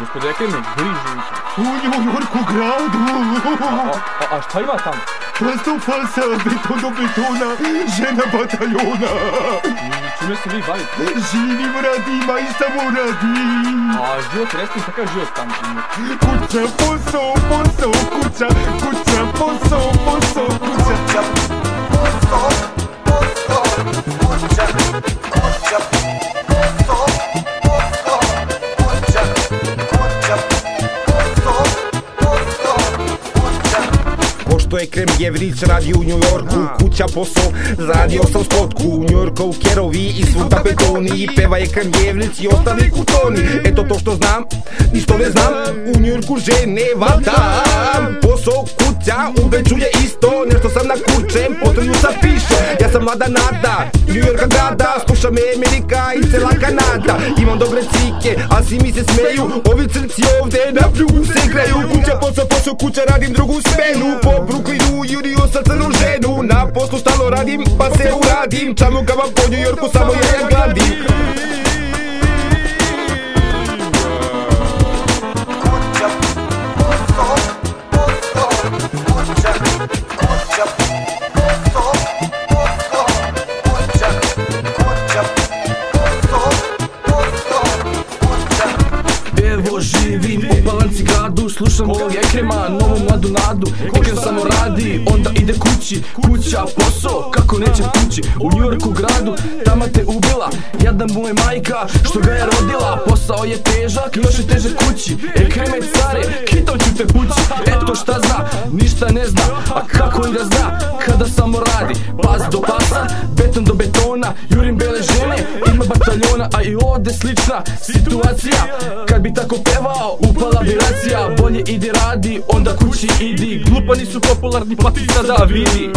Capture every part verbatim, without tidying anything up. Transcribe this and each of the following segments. Gospod Ekreme, grijă! Uneori cu gradul! A, šta ima tamo? Rastupa se betonu betona, žena bataliona! Čime se vi bavite? Živim, radim, a i samo radim! A život, resni, kakav život tamo? Kuća, posao, posao, kuća, kuća, posao, posao, kuća, kuća, posao, posao, kuća, kuća, posao, posao, kuća, kuća, posao, posao, kuća. Pošto Ekrem Jevric radi u Njujorku, kuća, posao, zaradio sam spotku. U Njujorku kerovi i svuda betoni, peva Ekrem Jevric i ostali kutoni. Eto to što znam, ništo ne znam, u Njujorku žene vadam. Posao, kuća, u Beču je isto, nešto sam na kurčem, potrlju sam pišem. Ja sam mlada nada, Njujorka grada, sluša me Amerika i cela Kanada. Imam dobre cike, a svi mi se smeju, ovi crci ovde na pljugu se greju. Kuća, posao, posao, kuća, radim drugu smenu, po Bruklinu jurio sa crnu ženu. Na poslu stalo radim, pa se uradim, čamukama po Njujorku samo jedan gadim. Slušam ovog Ekrema, novu mladu nadu. Ekrem samo radi, onda ide kući. Kuća, posao, kako neće kući. U Njujorku gradu, tama te ubila, jadna mu je majka što ga je rodila. Posao je težak, još je teže kući. Ekreme care, kitam ću te pući. Eto šta zna, ništa ne zna, a kako i da zna, kada samo radi. Pas do pasa, beton do betona, jurim bele žene, ima bataljona. A i ovde slična situacija, kad bi tako pevao, upala bi racija. Bolje idi radi, onda kući idi, glupani su popularni pa ti sada vidi.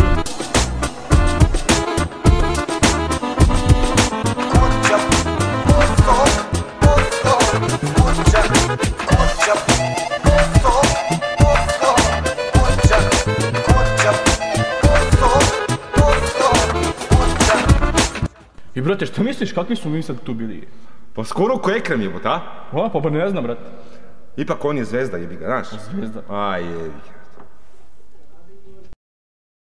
I brate, što misliš kakvi su mi sad tu bili? Pa skoro ko Ekrem je, bo ta? Pa pa ne znam, brate. Ipak on je zvezda, jebi ga, znaš? Zvezda. Aj, jebi ga.